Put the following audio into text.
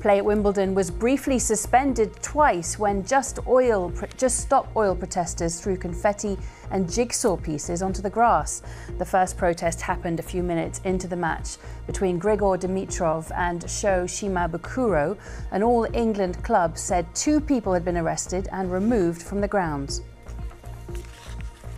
Play at Wimbledon was briefly suspended twice when Just Stop Oil protesters threw confetti and jigsaw pieces onto the grass. The first protest happened a few minutes into the match between Grigor Dimitrov and Sho Shimabukuro. An All England club said 2 people had been arrested and removed from the grounds.